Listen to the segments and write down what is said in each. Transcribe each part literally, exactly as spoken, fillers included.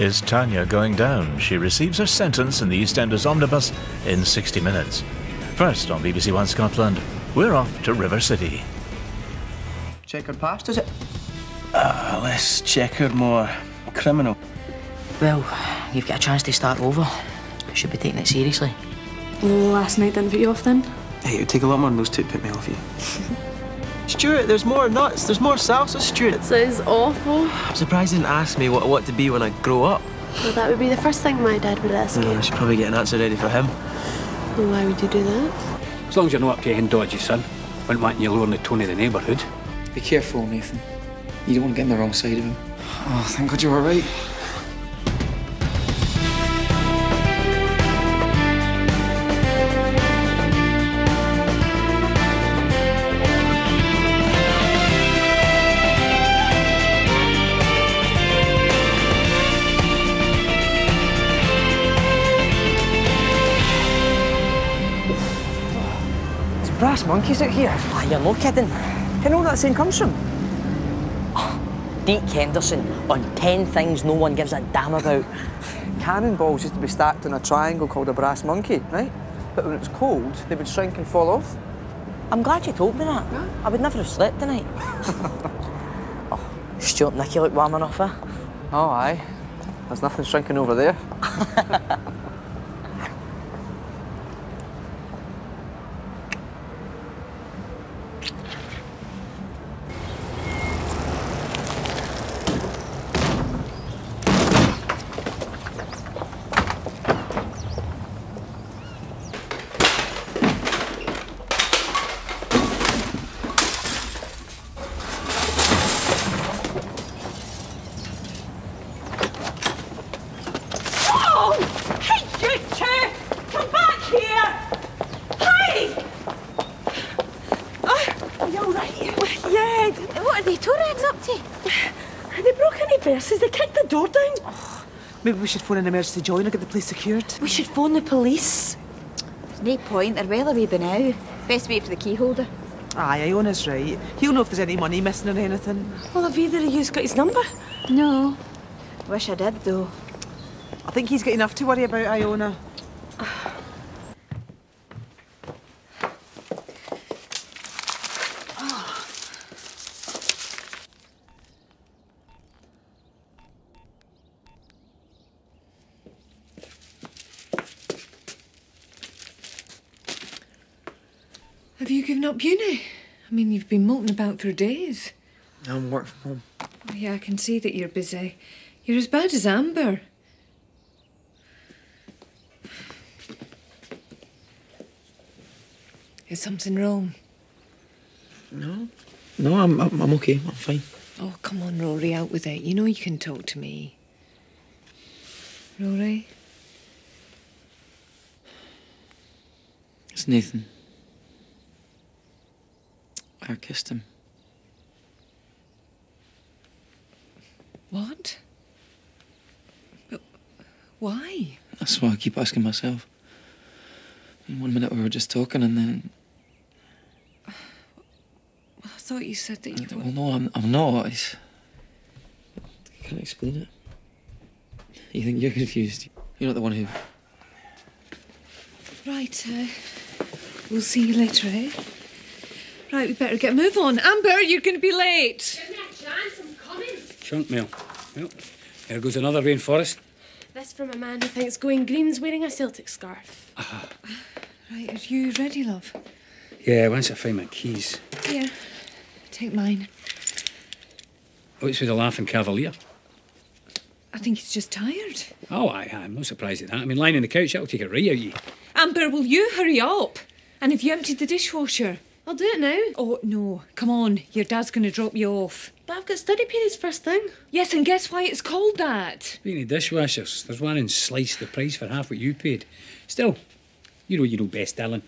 is Tanya going down? She receives her sentence in the EastEnders omnibus in sixty minutes. First on B B C One Scotland, we're off to River City. Checkered past, is it? Ah, uh, less checkered, more criminal. Well, you've got a chance to start over. Should be taking it seriously. Last night didn't put you off then? Hey, it would take a lot more than those two to put me off you. Stuart, there's more nuts, there's more salsa, Stuart. That sounds awful. I'm surprised you didn't ask me what I want to be when I grow up. Well, that would be the first thing my dad would ask you. Mm, I should probably get an answer ready for him. Well, why would you do that? As long as you're not up to anything dodgy, son. Wouldn't want you lowering the tone of the neighbourhood. Be careful, Nathan. You don't want to get on the wrong side of him. Oh, thank God you were right. There's brass monkeys out here. Ah, oh, you're no kidding. You know where that saying comes from? Oh, Deke Henderson on ten things no one gives a damn about. Cannonballs used to be stacked in a triangle called a brass monkey, right? But when it was cold, they would shrink and fall off. I'm glad you told me that. Yeah. I would never have slept tonight. Oh, Stuart and Nicki look warm enough, eh? Oh, aye. There's nothing shrinking over there. They kicked the door down. Oh, maybe we should phone an emergency joiner and get the police secured. We should phone the police. There's no point, they're well away by now. Best wait for the key holder. Aye, Iona's right. He'll know if there's any money missing or anything. Well, have either of you's got his number? No. Wish I did, though. I think he's got enough to worry about, Iona. Have you given up uni? I mean, you've been molting about for days. I'm working from home. Oh, yeah, I can see that you're busy. You're as bad as Amber. Is something wrong? No. No, I'm, I'm, I'm okay. I'm fine. Oh, come on, Rory, out with it. You know you can talk to me. Rory? It's Nathan. I kissed him. What? But why? That's what I keep asking myself. In one minute we were just talking and then... Well, I thought you said that you were... Well, no, I'm, I'm not. It's... I can't explain it. You think you're confused. You're not the one who... Right, uh, we'll see you later, eh? Right, we better get a move on. Amber, you're going to be late. Give me a chance, I'm coming. Chunk meal. Yep. There goes another rainforest. This from a man who thinks going green's wearing a Celtic scarf. Uh-huh. Right, are you ready, love? Yeah, once I find my keys. Here, take mine. What's with the laughing cavalier? I think he's just tired. Oh, aye, I'm no surprised at that. I mean, lying on the couch, that'll take it right out of you. Amber, will you hurry up? And have you emptied the dishwasher? I'll do it now. Oh, no. Come on. Your dad's going to drop you off. But I've got study periods first thing. Yes, and guess why it's called that? Speaking of dishwashers, there's one in Slice the Price for half what you paid. Still, you know you know best, darling.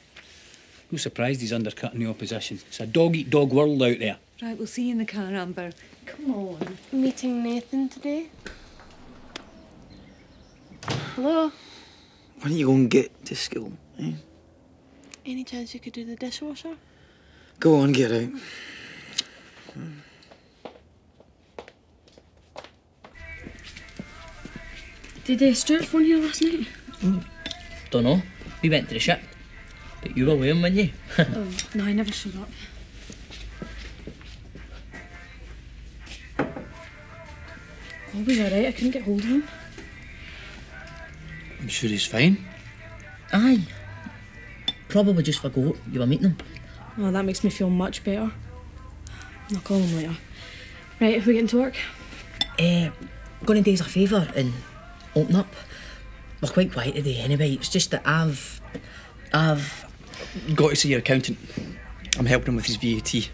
No surprise he's undercutting the opposition. It's a dog-eat-dog world out there. Right, we'll see you in the car, Amber. Come on. Meeting Nathan today. Hello? Why don't you go and get to school, eh? Any chance you could do the dishwasher? Go on, get out. Did uh, Stuart phone here last night? Mm. Don't know. We went to the ship. But you were with him, weren't you? Oh, no, I never showed up. Bob was alright, I couldn't get hold of him. I'm sure he's fine. Aye. Probably just forgot you were meeting him. Oh, that makes me feel much better. I'll call him later. Right, are we getting to work? Eh, uh, going to do us a favour and open up. We're quite quiet today anyway, it's just that I've... I've... got to see your accountant. I'm helping him with his V A T.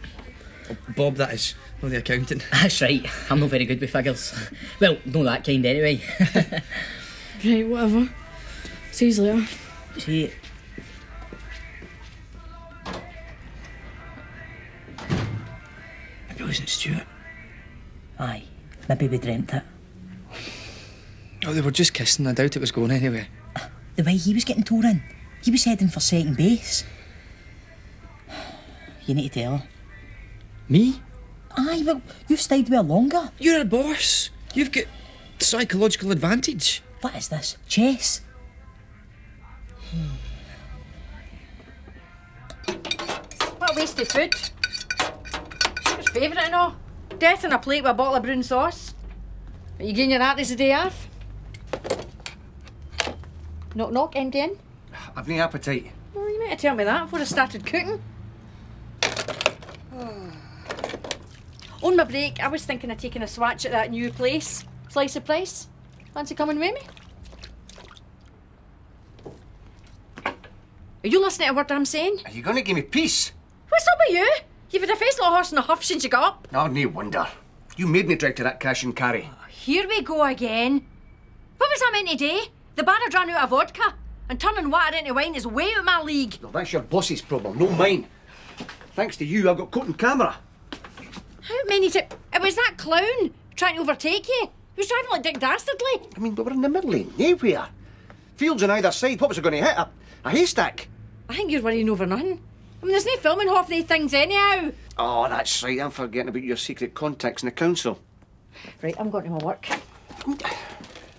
Bob, that is. Not the accountant. That's right, I'm not very good with figures. Well, not that kind anyway. Right, whatever. See you later. See you. Maybe it wasn't Stuart. Aye, maybe we dreamt it. Oh, they were just kissing. I doubt it was going anywhere. The way he was getting tore in, he was heading for second base. You need to tell her. Me? Aye, well, you've stayed well longer. You're a boss. You've got psychological advantage. What is this? Chess? Hmm. What a waste of food. Stuart's favourite and all. Death on a plate with a bottle of brown sauce. Are you getting your artist a day off? Knock knock, M D N? I've no appetite. Well, you might have told me that before I started cooking. Oh. On my break, I was thinking of taking a swatch at that new place, Slice of Price. Fancy coming with me? Are you listening to a word I'm saying? Are you going to give me peace? What's up with you? You've had a face like a horse in a huff since you got up. Oh, no wonder. You made me drive to that cash and carry. Oh, here we go again. What was I meant to do? The bar had run out of vodka, and turning water into wine is way out of my league. Well, that's your boss's problem, not mine. Thanks to you, I've got caught on camera. How many times? It was that clown trying to overtake you. He was driving like Dick Dastardly. I mean, we were in the middle lane, nowhere. Fields on either side, what was I going to hit? A, a haystack? I think you're worrying over nothing. I mean, there's no filming half the things anyhow. Oh, that's right, I'm forgetting about your secret contacts in the council. Right, I'm going to my work. I mean,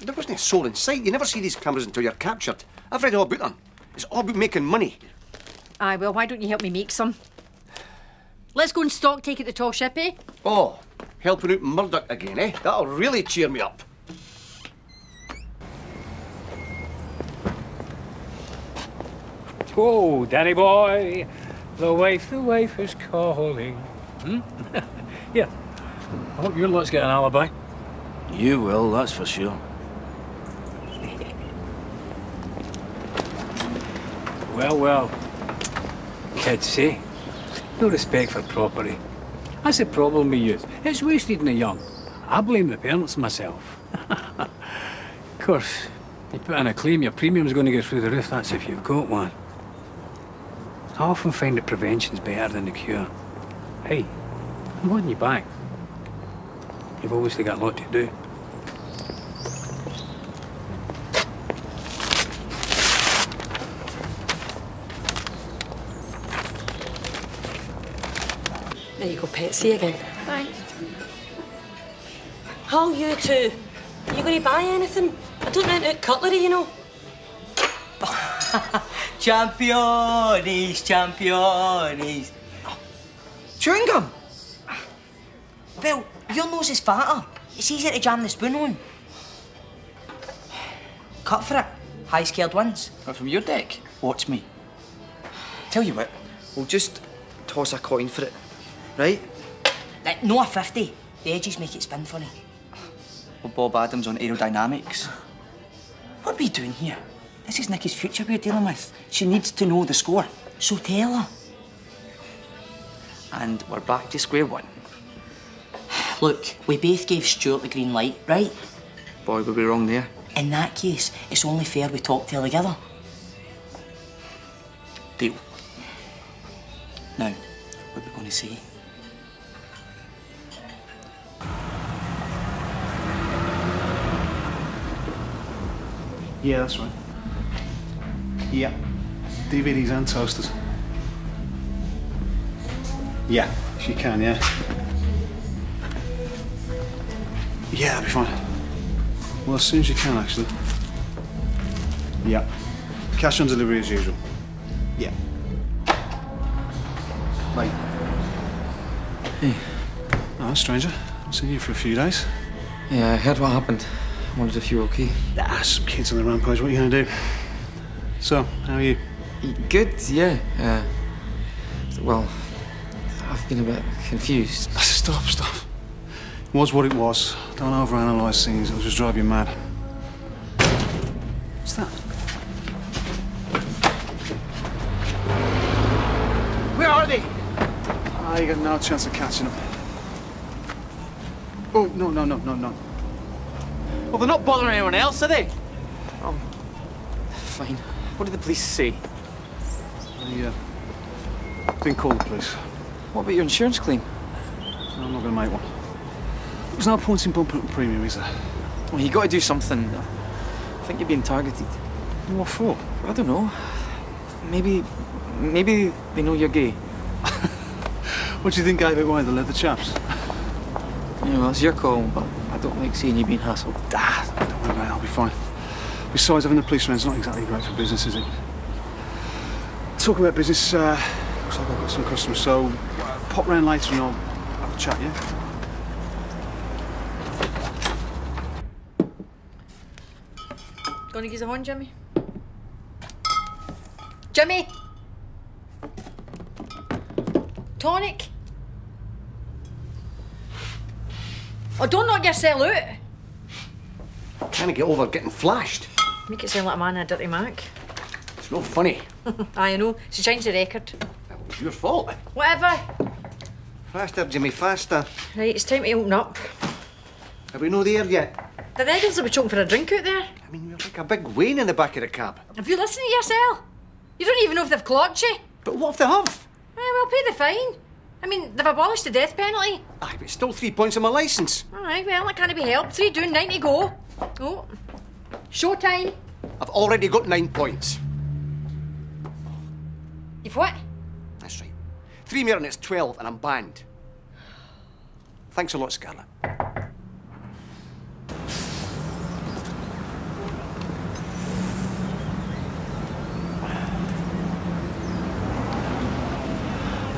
there wasn't a soul in sight. You never see these cameras until you're captured. I've read all about them. It's all about making money. Aye, well, why don't you help me make some? Let's go and stock take at the Tall Ship, eh? Oh, helping out Murdoch again, eh? That'll really cheer me up. Oh, Danny boy, the waif, the waif is calling. Hmm? Yeah. I hope your lot's got an alibi. You will, that's for sure. Well, well, kids, see? No respect for property. That's the problem with youth. It's wasted in the young. I blame the parents myself. Of course, you put in a claim, your premium's going to go through the roof. That's if you've got one. I often find that prevention's better than the cure. Hey, I'm holding you back. You've obviously got a lot to do. There you go, pet. See you again. Thanks. How you two? Are you going to buy anything? I don't rent out cutlery, you know. Champions, champions. Oh. Chewing gum? Well, your nose is fatter. It's easier to jam the spoon on. Cut for it. High scaled ones. Or from your deck. Watch me. Tell you what, we'll just toss a coin for it, right? Uh, no, a fifty. The edges make it spin funny. Well, Bob Adams on aerodynamics. What are we doing here? This is Nicky's future we're dealing with. She needs to know the score. So tell her. And we're back to square one. Look, we both gave Stuart the green light, right? Boy, were we wrong there? In that case, it's only fair we talk to her together. Deal. Now, what are we going to say? Yeah, that's right. Yeah. D V Ds and toasters. Yeah, she can, yeah. Yeah, that'll be fine. Well, as soon as you can, actually. Yeah. Cash on delivery as usual. Yeah. Mate. Hey. Oh, stranger. I haven't seen you for a few days. Yeah, I heard what happened. I wondered if you were okay. Ah, some kids on the rampage. What are you going to do? So, how are you? Good, yeah. Uh, well, I've been a bit confused. Stop, stop. It was what it was. Don't overanalyse things. It'll just drive you mad. What's that? Where are they? Ah, oh, you got no chance of catching them. Oh, no, no, no, no, no. Well, they're not bothering anyone else, are they? Oh, fine. What did the police say? I uh, didn't call the police. What about your insurance claim? No, I'm not going to make one. There's no point in bumping up the premium, is there? Well, you got to do something. I think you're being targeted. What for? I don't know. Maybe... maybe they know you're gay. What do you think gave it away, the leather chaps? You know, that's your call, but I don't like seeing you being hassled. Ah, don't worry about it, I'll be fine. Besides, having the police around is not exactly great for business, is it? Talking about business, uh, looks like I've got some customers, so uh, pop round later and I'll have a chat, yeah? Gonna give us a horn, Jimmy? Jimmy! Tonic! Oh, don't knock yourself out! I can't get over getting flashed. Make it sound like a man in a dirty Mac. It's not funny. I know. She changed the record. That was your fault. Whatever. Faster, Jimmy, faster. Right, it's time to open up. Are we not there yet? The regulars will be choking for a drink out there. I mean, you're like a big wane in the back of the cab. Have you listened to yourself? You don't even know if they've clogged you. But what if they have? Well, pay the fine. I mean, they've abolished the death penalty. Aye, but it's still three points on my licence. All right, well, that can't be helped. Three down, nine to go. Oh. Showtime. I've already got nine points. You've what? That's right. Three more and it's twelve and I'm banned. Thanks a lot, Scarlett.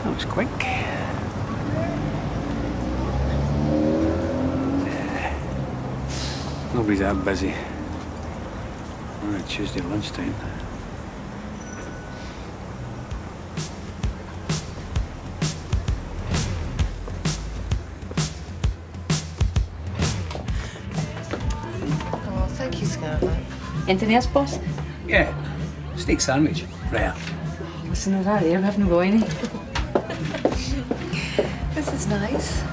That was quick. Nobody's that busy. We're on a Tuesday lunchtime. Oh, thank you, Scarlett. Anything else, boss? Yeah. Steak sandwich. Rare. Listen to that there, we haven't got any. This is nice.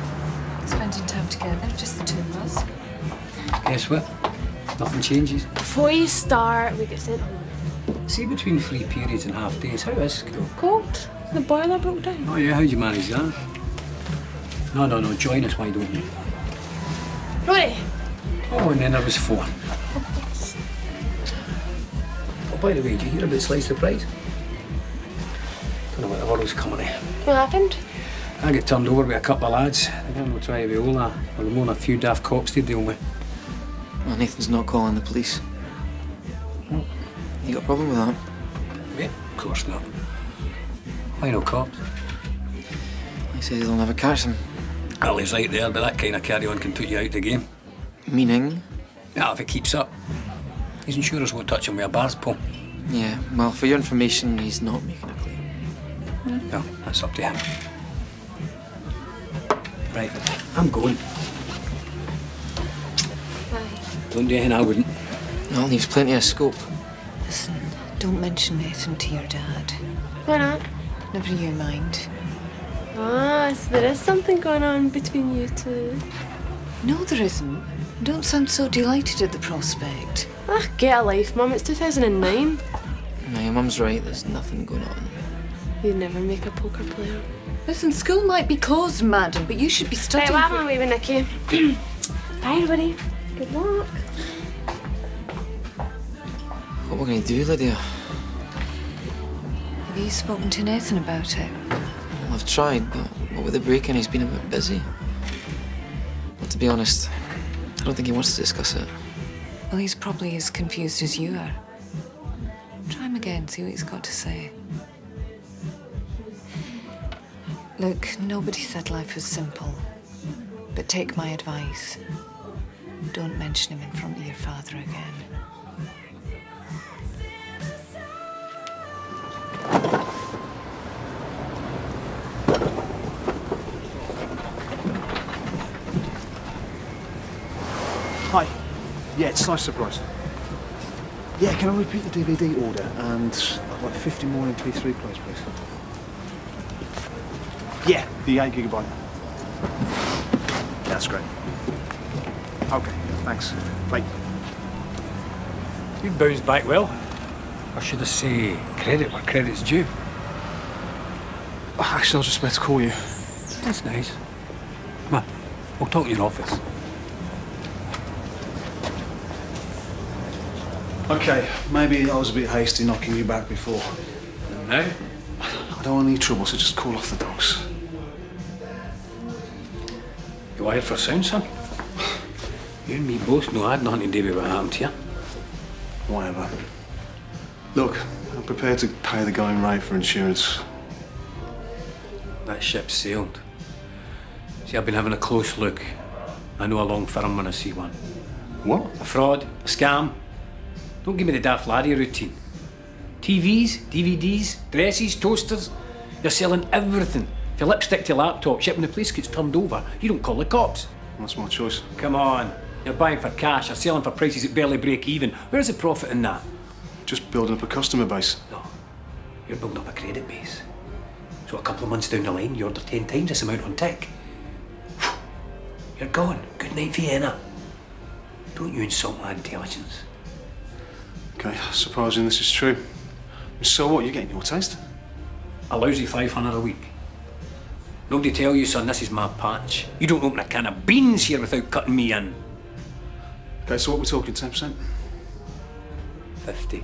Spending time together, just the two of us. Guess what? Nothing changes. Before you start, we get sent home. See, between free periods and half days, how is school? Cold. The boiler broke down. Oh, yeah, how'd you manage that? No, no, no, join us, why don't you? Rory! Oh, and then I was four. Oh, by the way, did you hear about Slice of Price? Don't know what the world's coming at. What happened? I got turned over with a couple of lads. They're going to try a viola, or more than a few daft cops to deal with. Well, Nathan's not calling the police. No. You got a problem with that? Yeah, of course not. Why no cops? He says they'll never catch them. Well, he's right there, but that kind of carry-on can put you out the game. Meaning? Ah, if it keeps up. His insurers won't touch him with a bar's pole. Yeah, well, for your information, he's not making a claim. Well, that's up to him. Right, I'm going. Bye. Don't do anything I wouldn't. No, leaves plenty of scope. Listen, don't mention Nathan to your dad. Why not? Never you mind. Ah, so there is something going on between you two. No, there isn't. Don't sound so delighted at the prospect. Ah, get a life, Mum. It's two thousand nine. No, your mum's right. There's nothing going on. You'd never make a poker player. Listen, school might be closed, madam, but you should be studying. Right, well, I'm away with Nicki. Bye, everybody. Good luck. What are we going to do, Lydia? Have you spoken to Nathan about it? Well, I've tried, but what with the break-in, he's been a bit busy. But to be honest, I don't think he wants to discuss it. Well, he's probably as confused as you are. Try him again, see what he's got to say. Look, nobody said life was simple. But take my advice. Don't mention him in front of your father again. Hi. Yeah, it's Slice of Price. Yeah, can I repeat the D V D order? And I'd like fifty more in P three plays, please. Yeah, the eight gigabyte. That's great. Okay, thanks. Bye. You bounced back well. Or should I say credit where credit's due? Actually, I was just about to call you. That's nice. Come on, we'll talk to you in office. Okay, maybe I was a bit hasty knocking you back before. No? I don't want any trouble, so just call off the dogs. You wired for a sound, son? You and me both know I had nothing to do with what happened to you. Whatever. Look, I'm prepared to pay the going rate for insurance. That ship sailed. See, I've been having a close look. I know a long firm when I see one. What? A fraud, a scam. Don't give me the daft laddie routine. T Vs, D V Ds, dresses, toasters. You're selling everything. If your lipstick to your laptop, shit, when the police gets turned over, you don't call the cops. That's my choice. Come on. You're buying for cash, you're selling for prices that barely break even. Where's the profit in that? Just building up a customer base. No. You're building up a credit base. So a couple of months down the line, you order ten times this amount on tick. You're gone. Good night, Vienna. Don't you insult my intelligence. Okay, surprising this is true. So what, you're getting your taste? A lousy five hundred a week. Nobody tell you, son, this is my patch. You don't open a can of beans here without cutting me in. Okay, so what we're talking, ten percent? fifty.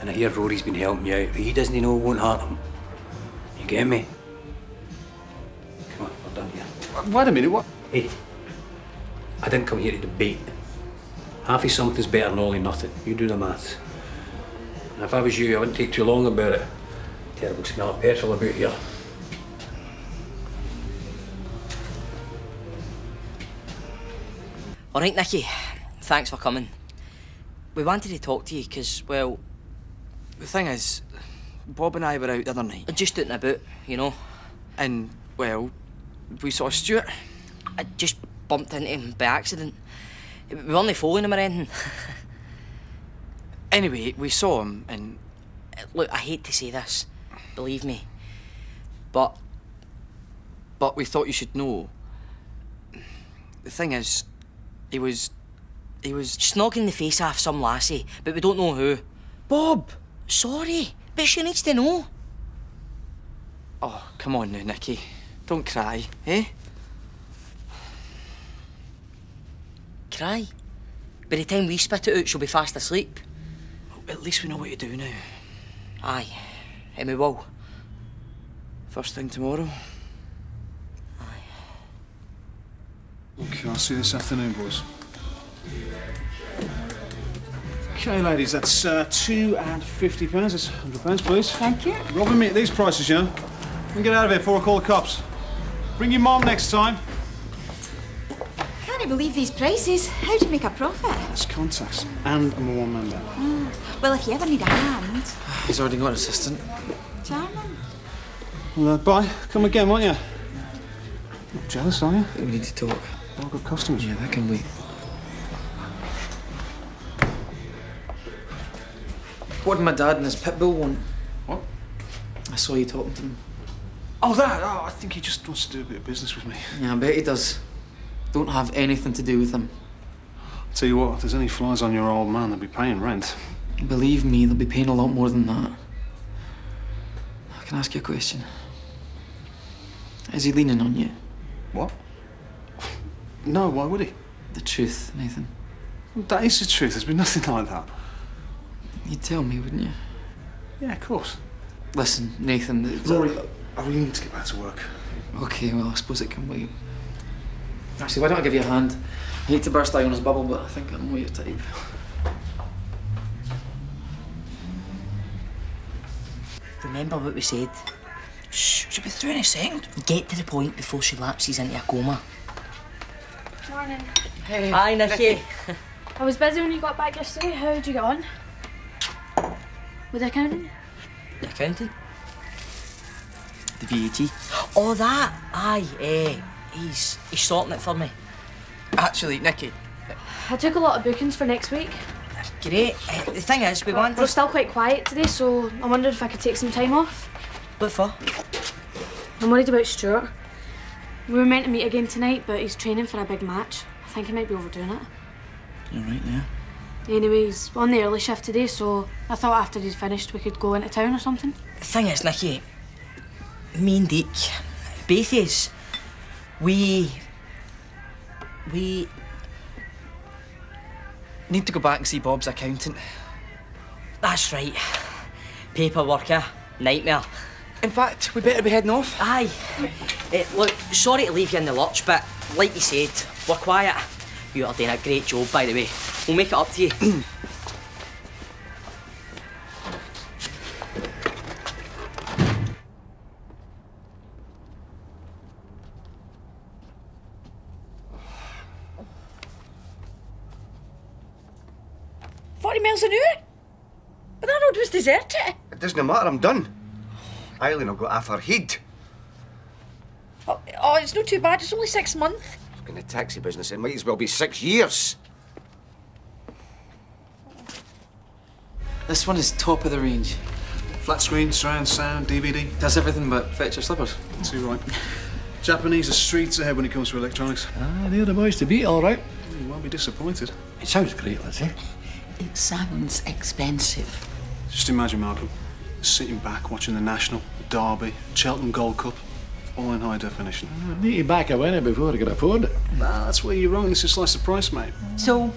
And I hear Rory's been helping you out, but he doesn't know it won't hurt him. You get me? Come on, we're done here. Wait a minute, what? Hey, I didn't come here to debate. Half of something's better than all or nothing. You do the maths. And if I was you, I wouldn't take too long about it. Terrible smell of petrol about here. All right, Nicki. Thanks for coming. We wanted to talk to you because, well... The thing is, Bob and I were out the other night. Just out and about, you know. And, well, we saw Stuart. I just bumped into him by accident. We weren't following him or anything. Anyway, we saw him and... Look, I hate to say this, believe me, but... But we thought you should know. The thing is, he was... He was... Just knocking the face off some lassie, but we don't know who. Bob! Sorry, but she needs to know. Oh, come on now, Nicki. Don't cry, eh? Cry? By the time we spit it out, she'll be fast asleep. Well, at least we know what to do now. Aye, and we will. First thing tomorrow. Aye. Okay, I'll see you this afternoon, boys. Okay, ladies, that's uh, two and fifty pounds. That's hundred pounds, please. Thank you. Robbing me at these prices, you know. We can get out of here before I call the cops. Bring your mom next time. I can't believe these prices. How do you make a profit? It's contacts, and I'm a one-man band. Mm. Well, if you ever need a hand... He's already got an assistant. Charming. Well, uh, bye. Come again, won't you? Not jealous, are you? We need to talk. All good customers. Yeah, that can wait. What did my dad and his pit bull want? What? I saw you talking to him. Oh, that? Oh, I think he just wants to do a bit of business with me. Yeah, I bet he does. Don't have anything to do with him. I'll tell you what, if there's any flies on your old man, they'll be paying rent. Believe me, they'll be paying a lot more than that. I can ask you a question. Is he leaning on you? What? No, why would he? The truth, Nathan. Well, that is the truth. There's been nothing like that. You'd tell me, wouldn't you? Yeah, of course. Listen, Nathan... Rory, I really need to get back to work. OK, well, I suppose it can wait. Actually, why don't I give you a hand? I hate to burst Daniel's bubble, but I think I'm more your type. Remember what we said? Shh, she'll be through in a second. Get to the point before she lapses into a coma. Morning. Hey. Hi, Nicki. I was busy when you got back yesterday. How did you get on? With the accountant? The accountant? The V A T? Oh, that? Aye, eh. He's, he's sorting it for me. Actually, Nicki... I took a lot of bookings for next week. Great. Uh, the thing is, we well, wanted... We're still quite quiet today, so I wondered if I could take some time off. What for? I'm worried about Stuart. We were meant to meet again tonight, but he's training for a big match. I think he might be overdoing it. You're right, yeah. Anyway, he's on the early shift today, so I thought after he'd finished we could go into town or something. The thing is, Nicki, me and Deke, Bathies, we... We... need to go back and see Bob's accountant. That's right. Paperwork, eh? Nightmare. In fact, we better be heading off. Aye. Uh, look, sorry to leave you in the lurch, but like you said, we're quiet. You are doing a great job, by the way. We'll make it up to you. forty miles an hour? But that road was deserted. It doesn't matter, I'm done. Eileen will go half her head. Oh, oh, it's not too bad, it's only six months. In the taxi business, it might as well be six years. This one is top of the range. Flat screen, surround sound, D V D. Does everything but fetch your slippers. That's too right. Japanese are streets ahead when it comes to electronics. Ah, they're the boys to beat, all right. You won't be disappointed. It sounds great, let's say. It sounds expensive. Just imagine, Malcolm. Sitting back, watching the National, the Derby, Cheltenham Gold Cup, all in high definition. I need to back a winner before I can afford it. Nah, that's where you're wrong. This is Slice of Price, mate. So,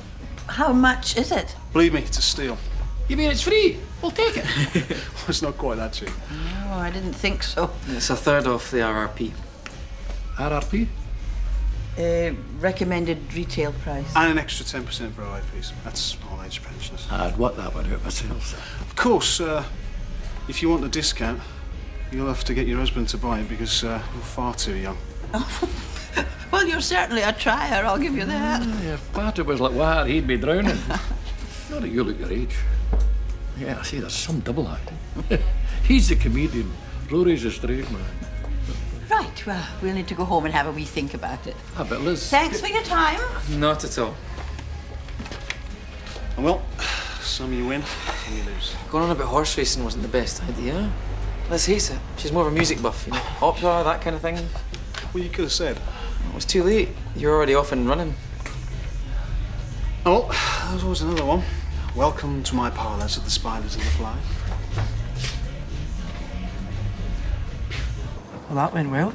how much is it? Believe me, it's a steal. You mean it's free? We'll take it. Well, it's not quite that cheap. No, I didn't think so. It's a third off the R R P. R R P? Uh, recommended retail price. And an extra ten percent for I Ps. That's all age pensioners. I'd want that one out myself. Of course, uh, if you want the discount, you'll have to get your husband to buy it because uh, you're far too young. Oh. Well, you're certainly a trier, I'll give you that. Yeah, if Patrick was like wire, he'd be drowning. Not that you look your age. Yeah, I see, there's some double acting. He's the comedian, Rory's a straight man. Right, well, we'll need to go home and have a wee think about it. I bet, Liz. Thanks for your time. Not at all. And well, some you win, some you lose. Going on about horse racing wasn't the best idea. Liz hates it. She's more of a music buff, you know, opera, that kind of thing. Well, you could have said. It was too late. You're already off and running. Oh, that was another one. Welcome to my parlours of the spiders and the flies. Well, that went well.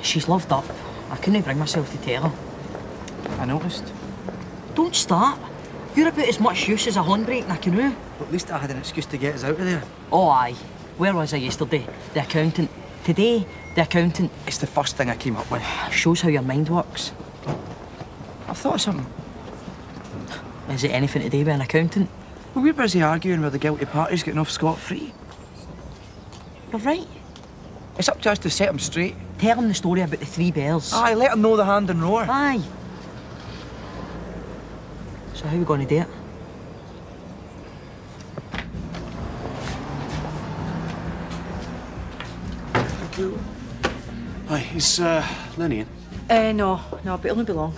She's loved up. I couldn't bring myself to tell her. I noticed. Don't start. You're about as much use as a handbrake in a canoe. Well, at least I had an excuse to get us out of there. Oh, aye. Where was I yesterday? The accountant. Today, the accountant. It's the first thing I came up with. Shows how your mind works. I've thought of something. Is it anything today by an accountant? Well, we're busy arguing where the guilty party's getting off scot-free. You're right. It's up to us to set them straight. Tell them the story about the three bears. Aye, let them know the hand and roar. Aye. So how are we going to do it? Thank you. Hi, is uh, Lenny in? Uh, no, no, but it'll not be long.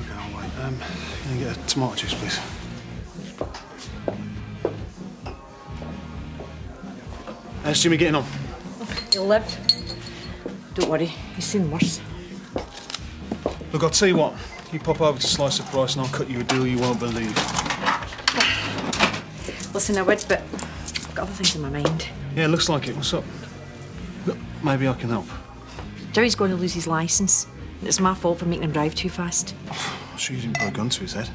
OK, all right. Um, can I get a tomato juice, please? How's Jimmy getting on? He'll live. Don't worry, he's seen worse. Look, I'll tell you what. You pop over to Slice of Price and I'll cut you a deal you won't believe. Listen, I would, but I've got other things in my mind. Yeah, looks like it. What's up? Look, maybe I can help. Joey's going to lose his licence. And it's my fault for making him drive too fast. I sure you didn't put a gun to his head.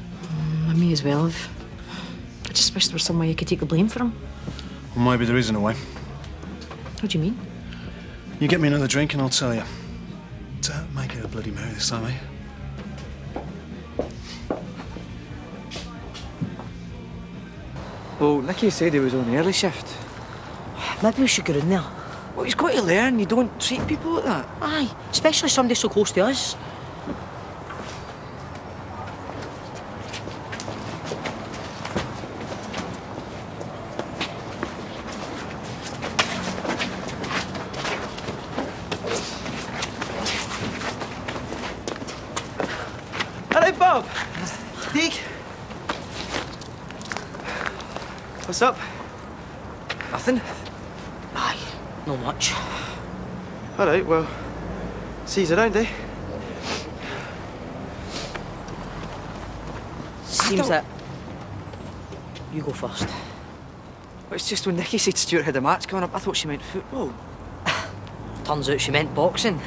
Um, I may as well have. I just wish there was some way you could take the blame for him. Well, maybe there isn't a way. What do you mean? You get me another drink and I'll tell you. Don't make it a bloody merry this time, eh? Well, Nicki said he was on the early shift. Maybe we should go in there. Well, he's got to learn. You don't treat people like that. Aye, especially somebody so close to us. What's up? Nothing? Aye, not much. All right, well, see you around, eh? Seems that you go first. Well, it's just when Nicki said Stuart had a match coming up, I thought she meant football. Turns out she meant boxing.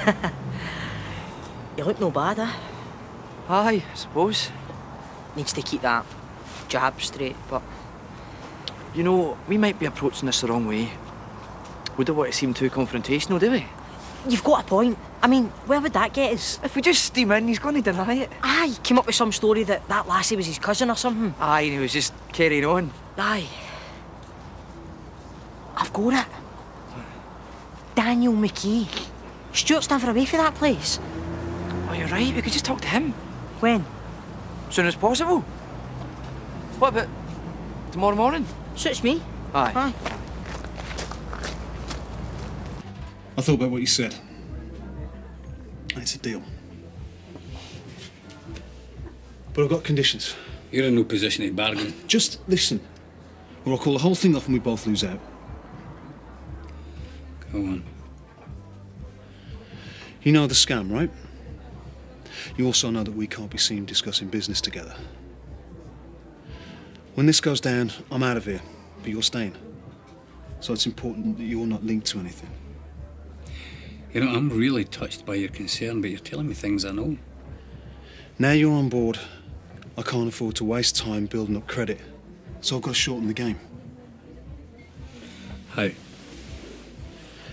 You look no bad, eh? Aye, I suppose. Needs to keep that jab straight, but... You know, we might be approaching this the wrong way. We don't want to seem too confrontational, do we? You've got a point. I mean, where would that get us? If we just steam in, he's going to deny it. Aye, he came up with some story that that lassie was his cousin or something. Aye, and he was just carrying on. Aye. I've got it. Daniel McKee. Stuart's never away from that place. Oh, you're right. We could just talk to him. When? As soon as possible. What about tomorrow morning? Suits me. Aye. Aye. I thought about what you said. It's a deal. But I've got conditions. You're in no position to bargain. Just listen, or I'll call the whole thing off and we both lose out. Go on. You know the scam, right? You also know that we can't be seen discussing business together. When this goes down, I'm out of here, but you're staying. So it's important that you're not linked to anything. You know, I'm really touched by your concern, but you're telling me things I know. Now you're on board, I can't afford to waste time building up credit, so I've got to shorten the game. How?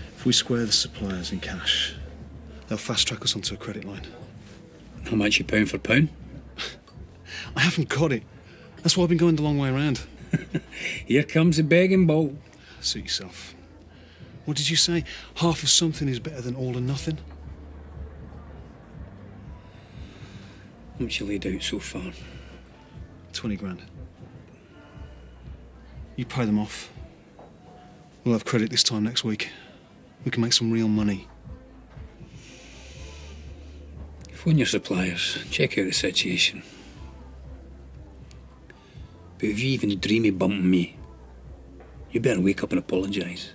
If we square the suppliers in cash, they'll fast-track us onto a credit line. How much you pound for pound? I haven't got it. That's why I've been going the long way around. Here comes the begging bowl. Suit yourself. What did you say? Half of something is better than all or nothing? How much you laid out so far? Twenty grand. You pay them off. We'll have credit this time next week. We can make some real money. Phone your suppliers. Check out the situation. But if you even dream of bumping me, you better wake up and apologise.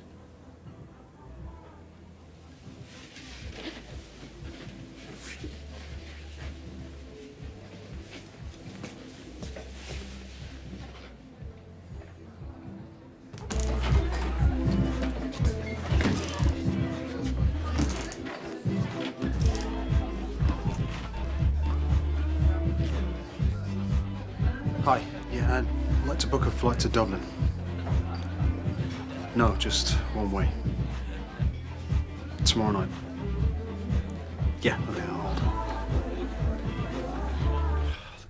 Flight to Dublin. No, just one way. Tomorrow night. Yeah, okay, hold on.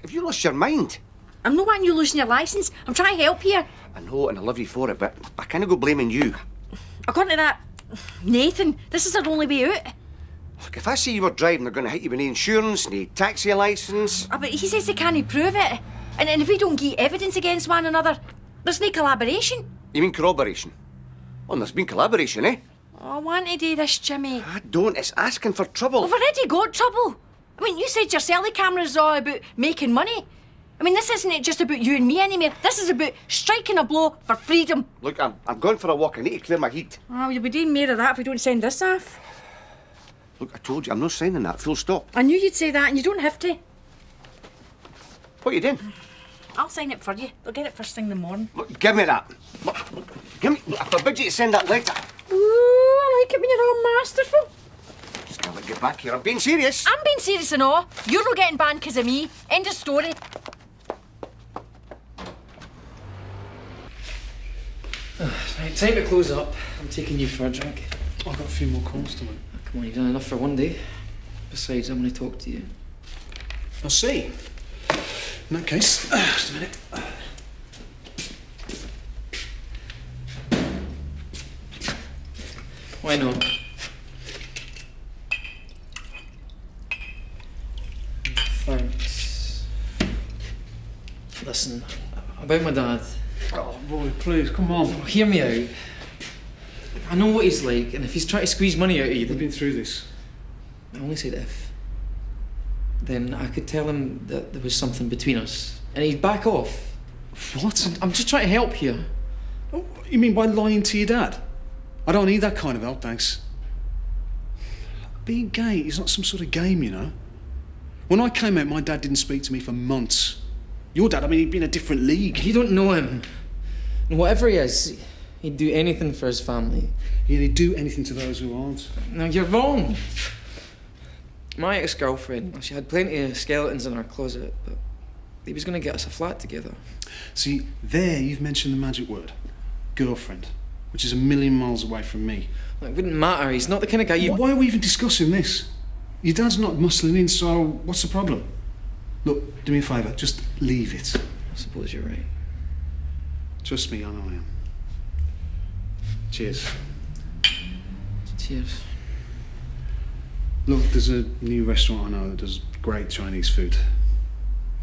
Have you lost your mind? I'm not wanting you losing your licence. I'm trying to help you. I know, and I love you for it, but I can't go blaming you. According to that, Nathan, this is our only way out. Look, if I see you were driving, they're going to hit you with no insurance, no taxi licence. Oh, but he says they can't prove it. And, and if we don't get evidence against one another, there's no collaboration. You mean corroboration? Well, there's been collaboration, eh? Oh, I want to do this, Jimmy. I don't. It's asking for trouble. We've already got trouble. I mean, you said yourself the camera's all about making money. I mean, this isn't just about you and me anymore. This is about striking a blow for freedom. Look, I'm, I'm going for a walk. I need to clear my head. Oh, you'll be doing more of that if we don't send this off. Look, I told you, I'm not signing that, full stop. I knew you'd say that, and you don't have to. What are you doing? I'll sign it for you. They'll get it first thing in the morning. Look, give me that. Look, give me... I forbid you to send that letter. Ooh, I like it when you're all masterful. Just can't let you back here. I'm being serious. I'm being serious and all. You're not getting banned because of me. End of story. Right, time to close up. I'm taking you for a drink. Oh, I've got a few more calls to make. Oh, come on, you've done enough for one day. Besides, I'm going to talk to you. I'll see. In that case, just a minute. Why not? Thanks. Listen, about my dad. Oh, Rory, please, come on. Hear me out. I know what he's like, and if he's trying to squeeze money out of you... We've been through this. I only said if. Then I could tell him that there was something between us, and he'd back off. What? I'm, I'm just trying to help here. Oh, you mean by lying to your dad? I don't need that kind of help, thanks. Being gay is not some sort of game, you know. When I came out, my dad didn't speak to me for months. Your dad, I mean, he'd be in a different league. You don't know him. And whatever he is, he'd do anything for his family. Yeah, he'd do anything to those who aren't. No, you're wrong. My ex-girlfriend, she had plenty of skeletons in her closet, but he was going to get us a flat together. See, there you've mentioned the magic word, girlfriend, which is a million miles away from me. Well, it wouldn't matter, he's not the kind of guy you... Why are we even discussing this? Your dad's not muscling in, so what's the problem? Look, do me a favour, just leave it. I suppose you're right. Trust me, I know I am. Cheers. Cheers. Look, there's a new restaurant I know that does great Chinese food.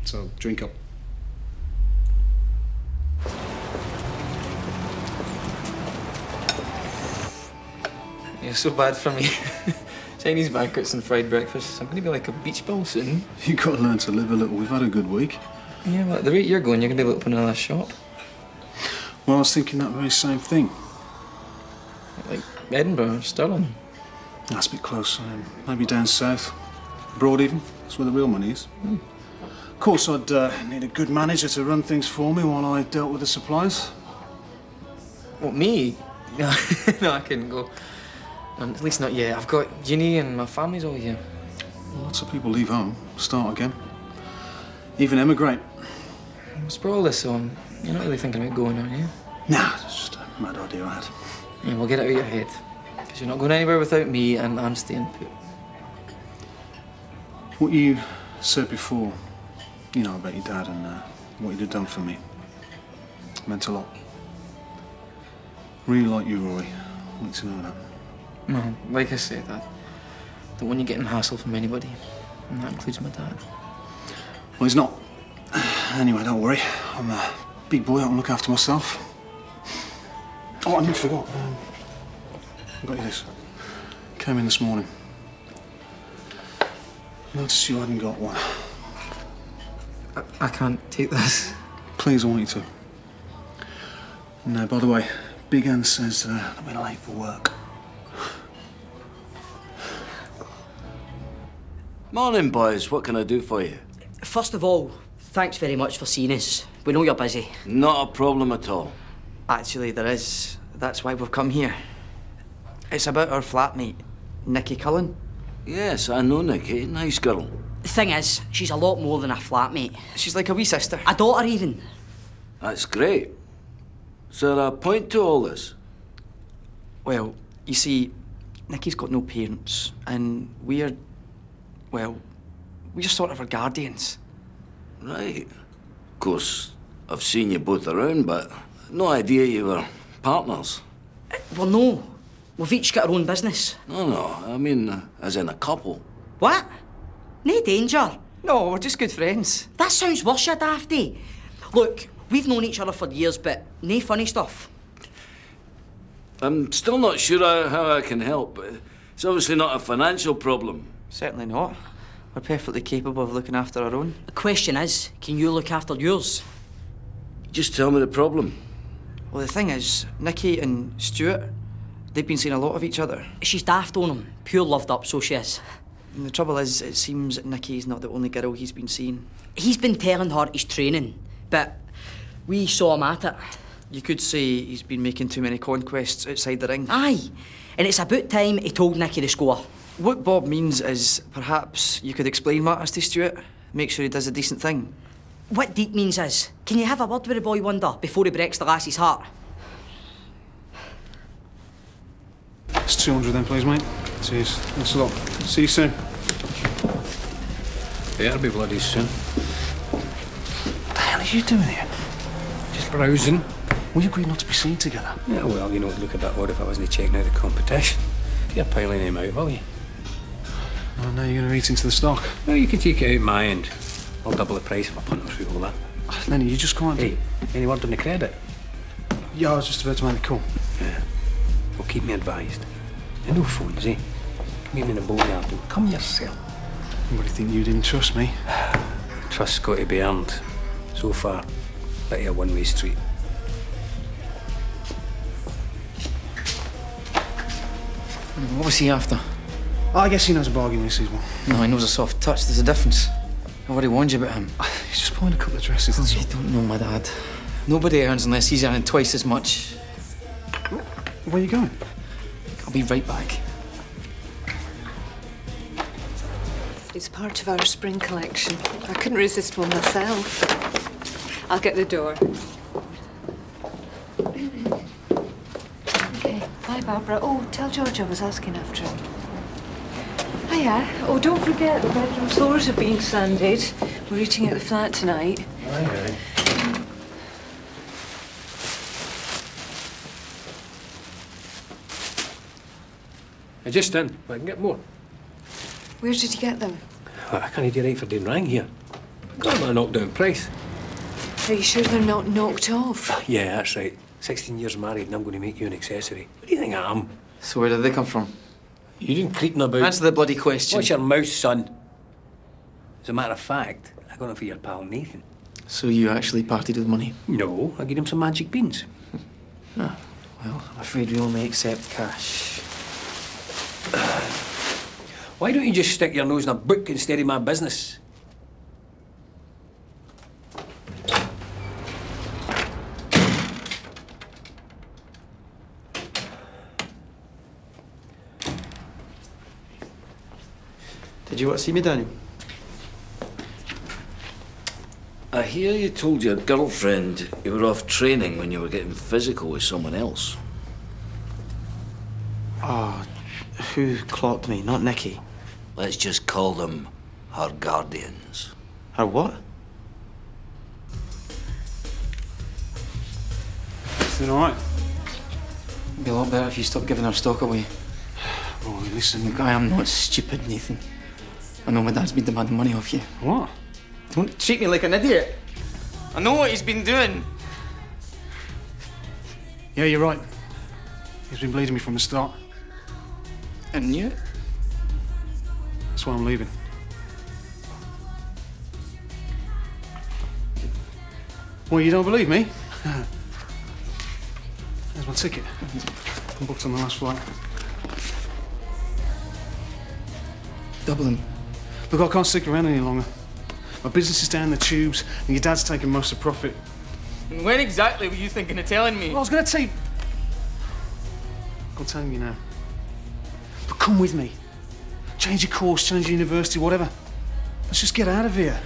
So, drink up. You're so bad for me. Chinese banquets and fried breakfasts. I'm going to be like a beach ball soon. You've got to learn to live a little. We've had a good week. Yeah, well, at the rate you're going, you're going to be able to open another shop. Well, I was thinking that very same thing. Like Edinburgh, Stirling. That's a bit close. Um, maybe down south. Abroad, even. That's where the real money is. Mm. Of course, I'd uh, need a good manager to run things for me while I dealt with the supplies. What, me? No, no, I couldn't go. Um, at least not yet. I've got uni and my family's all here. Lots of people leave home, start again. Even emigrate. What's brought all this on? You're not really thinking about going, are you? Nah, it's just a mad idea I had. Yeah, well, get it out of your head. Because you're not going anywhere without me, and I'm staying put. What you said before, you know, about your dad and uh, what you'd have done for me, meant a lot. Really like you, Rory. I want to know that. Well, like I said, I don't want you getting hassle from anybody, and that includes my dad. Well, he's not. Anyway, don't worry. I'm a big boy. I can look after myself. Oh, I nearly forgot. Um, I got you this. Came in this morning. Noticed you hadn't got one. I, I can't take this. Please, I want you to. No, by the way, Big Ann says uh, that we're late for work. Morning, boys. What can I do for you? First of all, thanks very much for seeing us. We know you're busy. Not a problem at all. Actually, there is. That's why we've come here. It's about our flatmate, Nicki Cullen. Yes, I know Nicki. Nice girl. The thing is, she's a lot more than a flatmate. She's like a wee sister. A daughter, even. That's great. Is there a point to all this? Well, you see, Nicki's got no parents, and we're, well, we're sort of her guardians. Right. Of course, I've seen you both around, but no idea you were partners. Well, no. We've each got our own business. No, no. I mean, uh, as in a couple. What? No danger. No, we're just good friends. That sounds worse, you dafty. Look, we've known each other for years, but no funny stuff. I'm still not sure how I can help. It's obviously not a financial problem. Certainly not. We're perfectly capable of looking after our own. The question is, can you look after yours? Just tell me the problem. Well, the thing is, Nicki and Stuart, they've been seeing a lot of each other. She's daft on him. Pure loved up, so she is. And the trouble is, it seems Nicki's not the only girl he's been seeing. He's been telling her he's training, but we saw him at it. You could say he's been making too many conquests outside the ring. Aye, and it's about time he told Nicki the score. What Bob means is perhaps you could explain matters to Stuart, make sure he does a decent thing. What Deke means is, can you have a word with the boy wonder before he breaks the lassie's heart? It's two hundred then, please, mate. Cheers. Thanks a lot. See you soon. Better be bloody soon. What the hell are you doing here? Just browsing. We agreed not to be seen together. Yeah, well, you know, look at that odd if I wasn't checking out the competition. You're piling him out, will you? Oh, now you're going to eat into the stock. Well, you can take it out of my end. I'll double the price if I punt through all that. Oh, Lenny, you just can't. Hey, any word on the credit? Yeah, I was just about to make the call. Yeah. Well, keep me advised. And no phones, eh? Meet me in the boatyard and come yourself. What do you think you didn't trust me? Trust's got to be earned. So far, bit of a one-way street. What was he after? Oh, I guess he knows a bargain when he sees one. No, he knows a soft touch. There's a difference. I've already warned you about him. He's just buying a couple of dresses. Oh, you don't know my dad. Nobody earns unless he's earning twice as much. Where are you going? I'll be right back. It's part of our spring collection. I couldn't resist one myself. I'll get the door. Okay. Bye, Barbara. Oh, tell George I was asking after him. Hiya. Oh, don't forget the bedroom floors are being sanded. We're eating at the flat tonight. Aye, aye. I just in, but I can get more. Where did you get them? Well, I can't do right for doing rang here. I got them at a knockdown price. Are you sure they're not knocked off? Yeah, that's right. Sixteen years married and I'm going to make you an accessory. What do you think I am? So where did they come from? You didn't creeping about. Answer the bloody question. Watch your mouth, son. As a matter of fact, I got it for your pal Nathan. So you actually parted with money? No, I gave him some magic beans. Ah, well, I'm afraid we only accept cash. Why don't you just stick your nose in a book instead of my business? Did you want to see me, Daniel? I hear you told your girlfriend you were off training when you were getting physical with someone else. Ah, oh, who clocked me? Not Nicki. Let's just call them her guardians. Her what? Is it all right? It'd be a lot better if you stopped giving her stock away. Rory, listen. Look, I am not stupid, Nathan. I know my dad's been demanding money off you. What? Don't treat me like an idiot. I know what he's been doing. Yeah, you're right. He's been bleeding me from the start. And you? That's why I'm leaving. Well, you don't believe me? There's my ticket. I'm booked on the last flight. Dublin. Look, I can't stick around any longer. My business is down the tubes, and your dad's taking most of the profit. And when exactly were you thinking of telling me? Well, I was going to tell you. I'll tell you now. But come with me. Change your course, change your university, whatever. Let's just get out of here.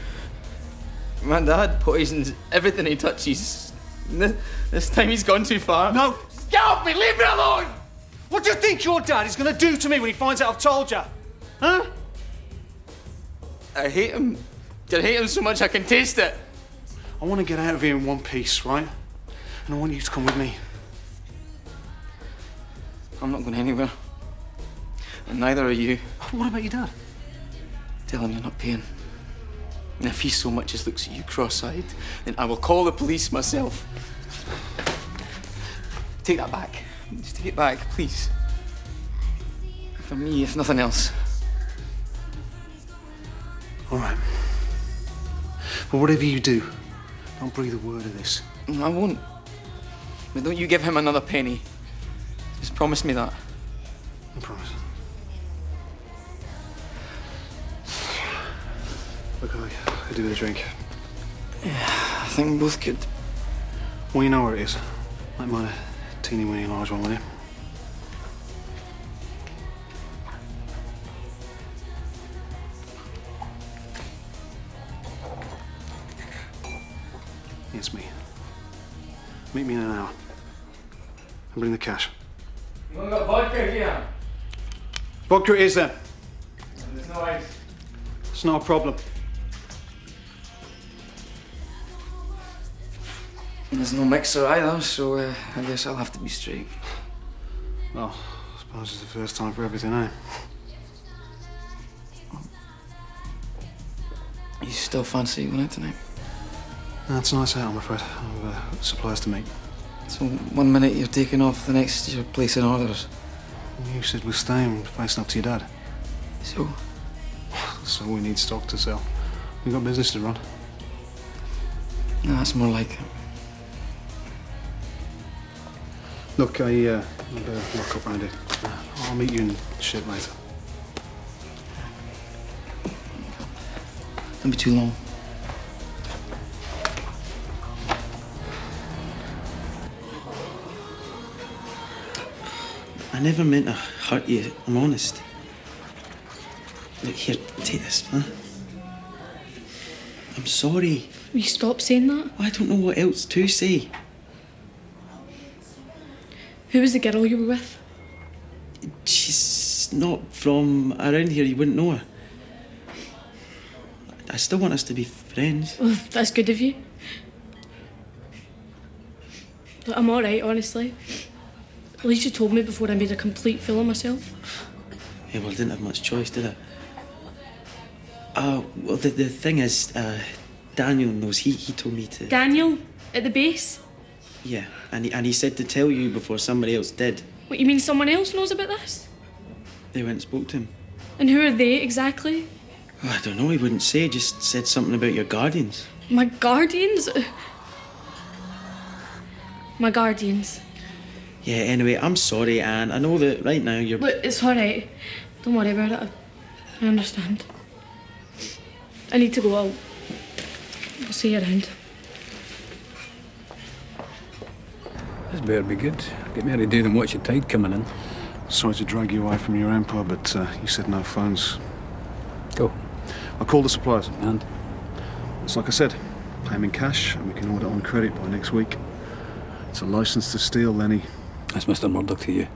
My dad poisons everything he touches. This time he's gone too far. No! Just get off me! Leave me alone! What do you think your dad is going to do to me when he finds out I've told you? Huh? I hate him. I hate him so much I can taste it. I want to get out of here in one piece, right? And I want you to come with me. I'm not going anywhere. And neither are you. What about your dad? Tell him you're not paying. And if he so much as looks at you cross-eyed, then I will call the police myself. Take that back. Just take it back, please. For me, if nothing else. All right. But whatever you do, don't breathe a word of this. I won't. But don't you give him another penny. Just promise me that. I promise. Look, I could do with a drink. Yeah, I think we both could. Well, you know where it is. Like mine, a teeny-weeny large one, wouldn't you? It's me. Meet me in an hour. And bring the cash. You only got vodka here. Vodka it is then. And there's no ice. It's not a problem. And there's no mixer either, so uh, I guess I'll have to be straight. Well, Suppose it's the first time for everything, eh? You still fancy eating it tonight? No, it's a nice out, I'm afraid. I've uh, supplies to make. So one minute you're taking off, the next you're placing orders. You said we're staying, facing up to your dad. So? So we need stock to sell. We've got business to run. No, that's more like it. Look, I uh, better lock up around it. I'll meet you in shit later. Don't be too long. I never meant to hurt you, I'm honest. Look, here, take this, huh? I'm sorry. Will you stop saying that? I don't know what else to say. Who was the girl you were with? She's not from around here, you wouldn't know her. I still want us to be friends. Well, that's good of you. Look, I'm alright, honestly. At least you told me before I made a complete fool of myself. Yeah, well, I didn't have much choice, did I? Uh, well, the, the thing is, uh, Daniel knows. He, he told me to... Daniel? At the base? Yeah, and he, and he said to tell you before somebody else did. What, you mean someone else knows about this? They went and spoke to him. And who are they, exactly? Oh, I don't know, he wouldn't say. Just said something about your guardians. My guardians? My guardians. Yeah, anyway, I'm sorry, Anne. I know that right now you're... Look, it's all right. Don't worry about it. I understand. I need to go. I'll, I'll see you around. This better be good. Get me out of here and watch the tide coming in. Sorry to drag you away from your own pub, but uh, you said no phones. Go. I called the suppliers. And? It's like I said, pay them in cash and we can order on credit by next week. It's a license to steal, Lenny. That's Mister Murdoch to you.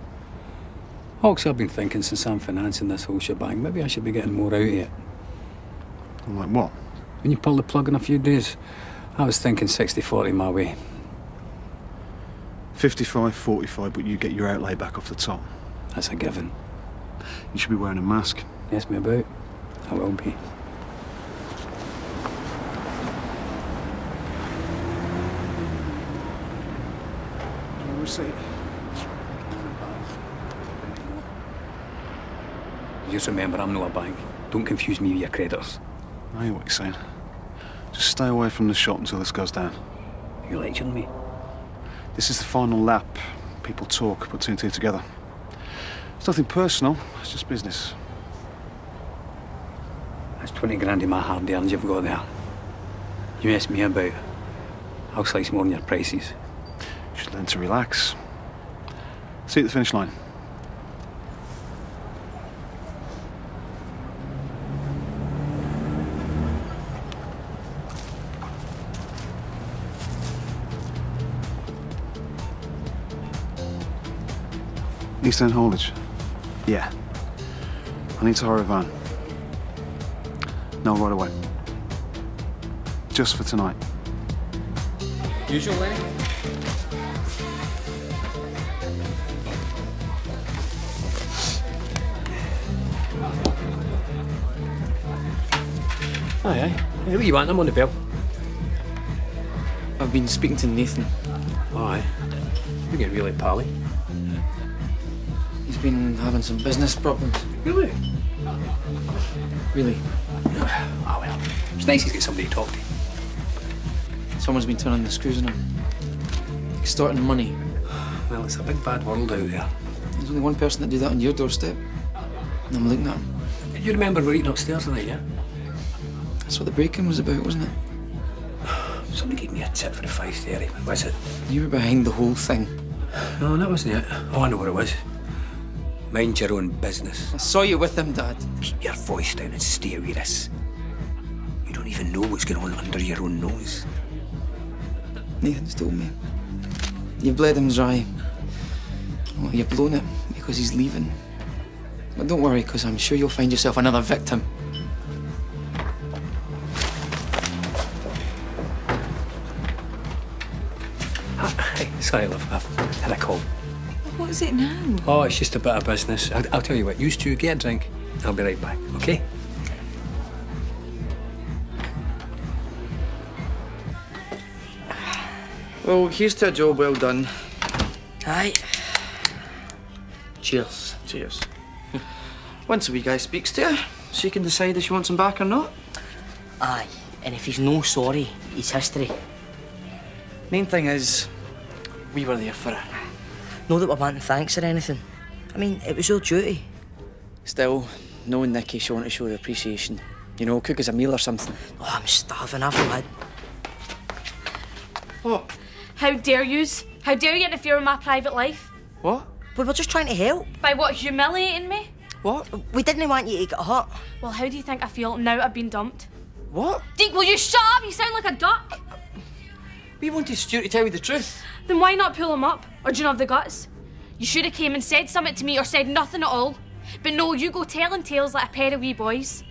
Hawks, I've been thinking since I'm financing this whole shebang, maybe I should be getting more out of it. Like what? When you pull the plug in a few days, I was thinking sixty forty my way. fifty-five forty-five, but you get your outlay back off the top. That's a given. You should be wearing a mask. Yes, me about. I will be. We'll see. Just remember, I'm not a bank. Don't confuse me with your creditors. I hear what you're saying. Just stay away from the shop until this goes down. You're lecturing me? This is the final lap. People talk, put two and two together. It's nothing personal, it's just business. That's twenty grand in my hard earnings you've got there. You mess me about, I'll slice more than your prices. You should learn to relax. See you at the finish line. East End haulage? Yeah. I need to hire a van. No, right away. Just for tonight. Usual way? Aye, aye. Hey, what you want? I'm on the bill. I've been speaking to Nathan. Aye. You're getting really pally. Been having some business problems. Really? Really. Ah, well. It's nice he's got somebody to talk to. Someone's been turning the screws on him. Extorting money. Well, it's a big bad world out there. There's only one person that did that on your doorstep. And I'm looking at him. You remember we're eating upstairs tonight, yeah? That's what the break-in was about, wasn't it? Somebody gave me a tip for the five thirty. What's it? You were behind the whole thing. No, that wasn't it. Oh, I know what it was. Mind your own business. I saw you with him, Dad. Keep your voice down and stay away this. You don't even know what's going on under your own nose. Nathan's told me. You bled him dry. Well, you've blown it because he's leaving. But don't worry, because I'm sure you'll find yourself another victim. Sorry, love. I've had a call. What is it now? Oh, it's just a bit of business. I'll, I'll tell you what, you two get a drink. I'll be right back, OK? Well, here's to a job well done. Aye. Cheers. Cheers. Once a wee guy speaks to her, she can decide if she wants him back or not. Aye, and if he's no sorry, he's history. Main thing is, we were there for her. Not that we're wanting thanks or anything. I mean, it was our duty. Still, knowing Nicki, she wanted to show her appreciation. You know, cook us a meal or something. Oh, I'm starving, I've had. What? How dare yous? How dare you interfere with my private life? What? We were just trying to help. By what, humiliating me? What? We didn't want you to get hurt. Well, how do you think I feel now I've been dumped? What? Deke, will you shut up? You sound like a duck. We wanted Stuart to tell you the truth. Then why not pull him up? Or do you not have the guts? You should have came and said something to me or said nothing at all. But no, you go telling tales like a pair of wee boys.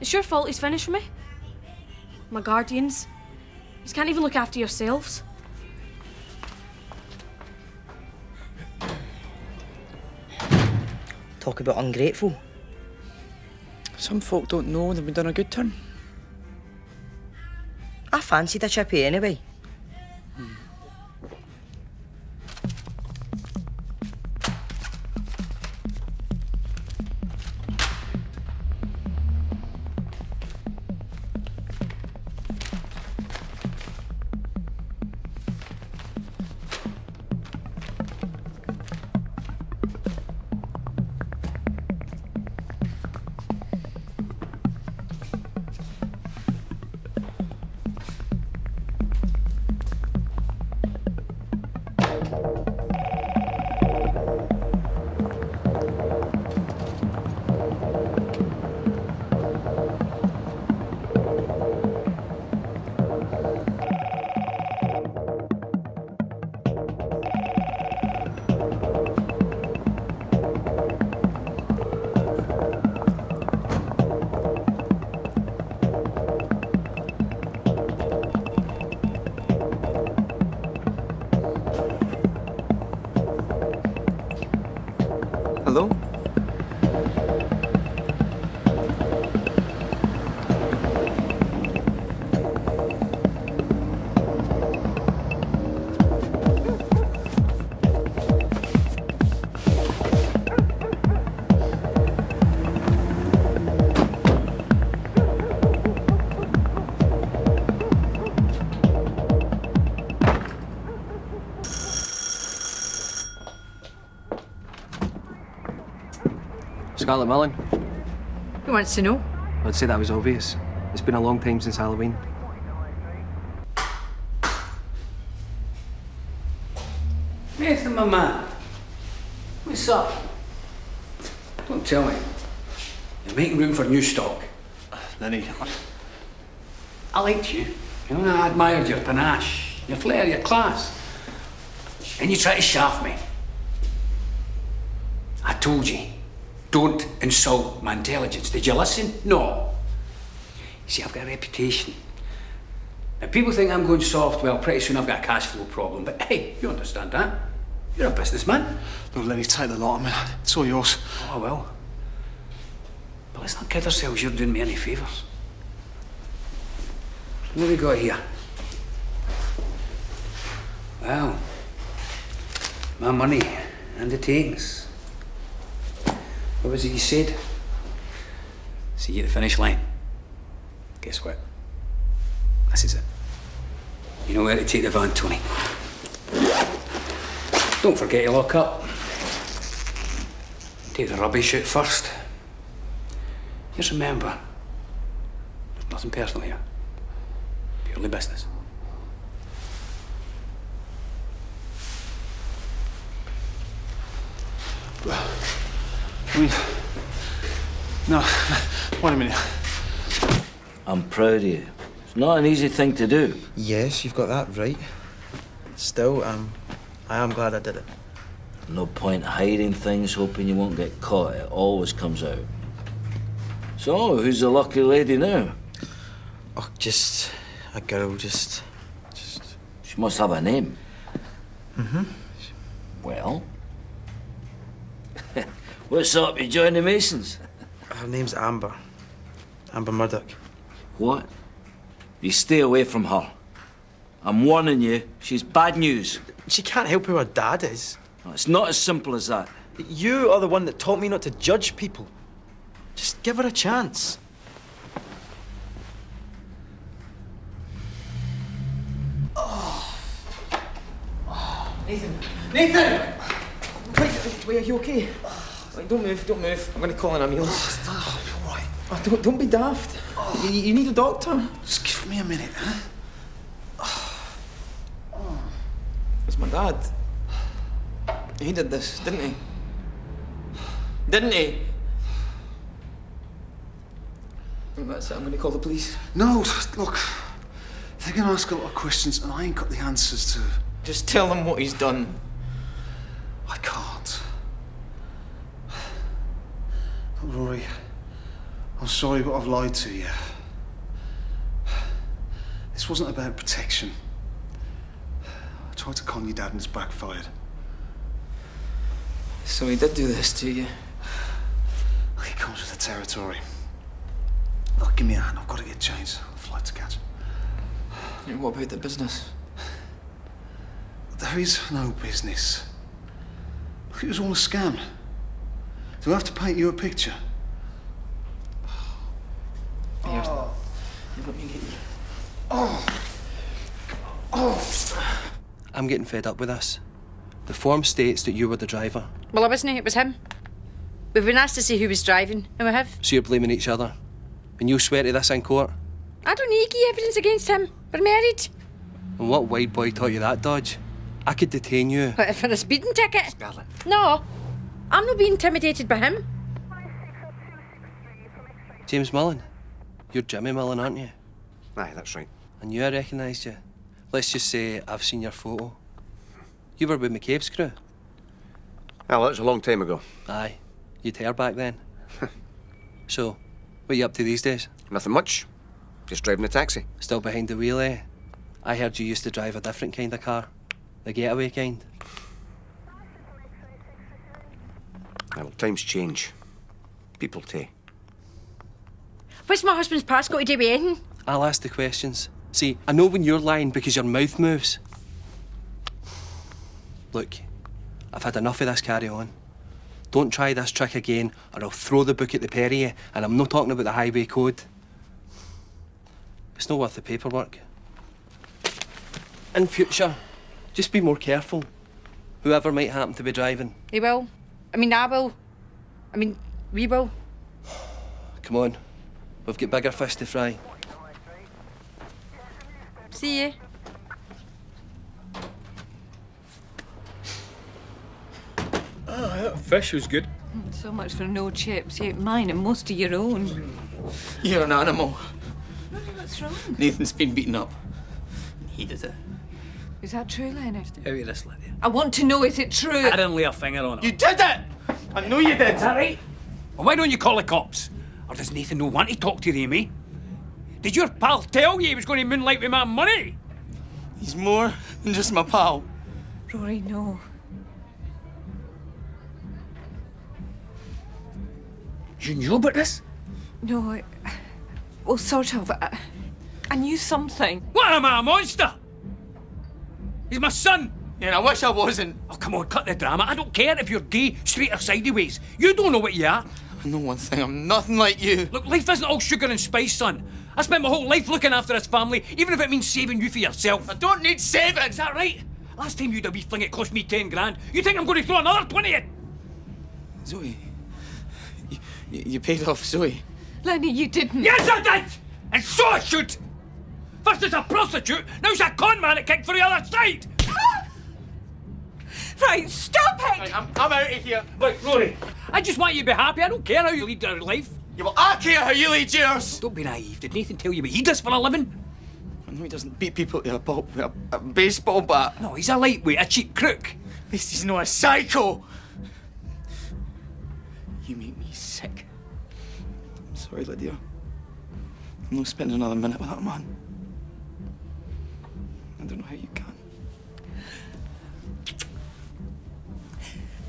It's your fault he's finished with me. My guardians. You can't even look after yourselves. Talk about ungrateful. Some folk don't know they've been done a good turn. I fancied a chippy anyway. Hmm. Scarlet Mullen. Who wants to know? I'd say that was obvious. It's been a long time since Halloween. Nathan, my man. What's up? Don't tell me. You're making room for new stock. Lenny. I liked you. You know, I admired your panache, your flair, your class. And you try to shaft me. I told you. Don't insult my intelligence. Did you listen? No. You see, I've got a reputation. Now, people think I'm going soft. Well, pretty soon I've got a cash flow problem. But hey, you understand that. You're a businessman. No, Lenny, take the lot, man. It's all yours. Oh, well. But let's not kid ourselves. You're doing me any favours. What have we got here? Well, my money and the things. What was it you said? See you at the finish line. Guess what? This is it. You know where to take the van, Tony. Don't forget to lock up. Take the rubbish out first. Just remember, there's nothing personal here. Purely business. Well. I mean, no, wait a minute. I'm proud of you. It's not an easy thing to do. Yes, you've got that right. Still, um, I am glad I did it. No point hiding things, hoping you won't get caught. It always comes out. So, who's the lucky lady now? Oh, just a girl, just... just... She must have a name. Mm-hmm. Well? What's up? You joined the Masons? Her name's Amber. Amber Murdoch. What? You stay away from her. I'm warning you, she's bad news. She can't help who her dad is. No, it's not as simple as that. You are the one that taught me not to judge people. Just give her a chance. Oh. Oh. Nathan! Nathan! Wait, wait, are you okay? Wait, don't move, don't move. I'm going to call an ambulance. Oh, stop. You're right. Oh, don't, don't be daft. Oh. You, you need a doctor. Just give me a minute, huh? Oh. It's my dad. He did this, didn't he? Didn't he? That's it, I'm going to call the police. No, look, they're going to ask a lot of questions and I ain't got the answers to. Just tell them what he's done. I can't. Look, Rory, I'm sorry, but I've lied to you. This wasn't about protection. I tried to con your dad and it's backfired. So he did do this to you? It comes with the territory. Look, give me a hand. I've got to get changed. I've got a flight to catch. Yeah, what about the business? There is no business. Look, it was all a scam. Do I have to paint you a picture? Here. Oh. Let me get you. Oh. Oh. I'm getting fed up with this. The form states that you were the driver. Well, I wasn't. It was him. We've been asked to see who was driving, and we have. So you're blaming each other? And you'll swear to this in court? I don't need any evidence against him. We're married. And what wide boy taught you that dodge? I could detain you. What, for a speeding ticket? Scarlet. No. I'm not being intimidated by him. James Mullen. You're Jimmy Mullen, aren't you? Aye, that's right. I knew I recognised you. Let's just say I've seen your photo. You were with McCabe's crew. Well, that's a long time ago. Aye. You'd hair back then. So, what are you up to these days? Nothing much. Just driving a taxi. Still behind the wheel, eh? I heard you used to drive a different kind of car. The getaway kind. Well, times change. People take. What's my husband's past got to do with anything? I'll ask the questions. See, I know when you're lying because your mouth moves. Look, I've had enough of this carry-on. Don't try this trick again or I'll throw the book at the pair of you, and I'm not talking about the highway code. It's not worth the paperwork. In future, just be more careful. Whoever might happen to be driving. They will. I mean, I will. I mean, we will. Come on. We've got bigger fish to fry. See you. Oh, that fish was good. So much for no chips. You ate mine and most of your own. You're an animal. Rory, what's wrong? Nathan's been beaten up. He did it. Is that true, Leonard? How are you this, Lydia? I want to know, is it true? I didn't lay a finger on it. You did it! I know you did. Is that right? Well, why don't you call the cops? Or does Nathan no want to talk to you, eh? Did your pal tell you he was going to moonlight with my money? He's more than just my pal. Rory, no. You knew about this? No, I, well, sort of. I, I knew something. What am I, a monster? He's my son. And I wish I wasn't. Oh, come on, cut the drama. I don't care if you're gay, straight or sideways. You don't know what you are. I know one thing, I'm nothing like you. Look, life isn't all sugar and spice, son. I spent my whole life looking after this family, even if it means saving you for yourself. I don't need saving. Is that right? Last time you had a wee fling, it cost me ten grand. You think I'm going to throw another twenty in? Zoe. Y you paid off Zoe. Lenny, you didn't. Yes, I did! And so I should! First as a prostitute, now as a con man that kicked for the other side! Right, stop it! Right, I'm, I'm out of here. Look, Rory, I just want you to be happy. I don't care how you lead your life. Yeah, well, I care how you lead yours! Don't be naive. Did Nathan tell you what he does for a living? I know he doesn't beat people to a pulp with a, a baseball bat. No, he's a lightweight, a cheap crook. At least he's not a psycho. You make me sick. I'm sorry, Lydia. I'm not spending another minute with that man. I don't know how you can.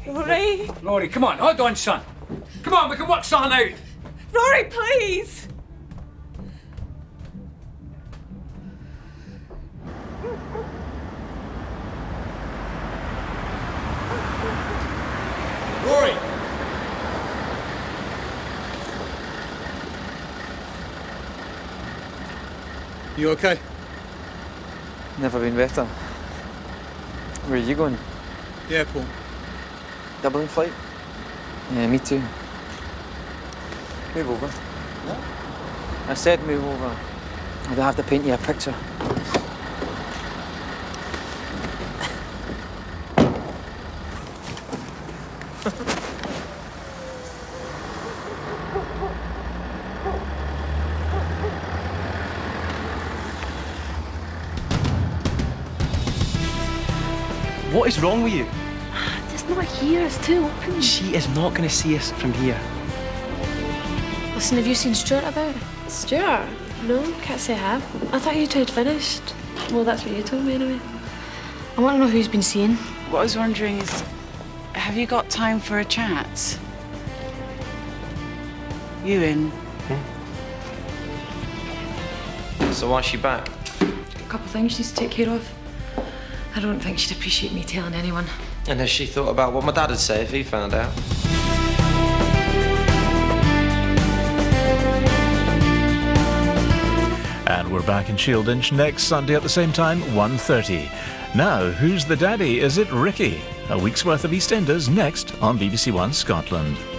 Rory? Rory, come on, hold on, son. Come on, we can work something out. Rory, please! Rory! You okay? Never been better. Where are you going? The airport. Dublin flight? Yeah, me too. Move over. What? I said move over. I'd have to paint you a picture. What is wrong with you? It's not here, it's too open. She is not going to see us from here. Listen, have you seen Stuart about it? Stuart? No, can't say I have. I thought you two had finished. Well, that's what you told me anyway. I want to know who he's been seeing. What I was wondering is, have you got time for a chat? You in? Hmm. So why's she back? A couple of things she needs to take care of. I don't think she'd appreciate me telling anyone. And has she thought about what my dad would say if he found out? And we're back in Shieldinch next Sunday at the same time, one thirty. Now, Who's the Daddy? Is it Ricky? A week's worth of EastEnders next on B B C One Scotland.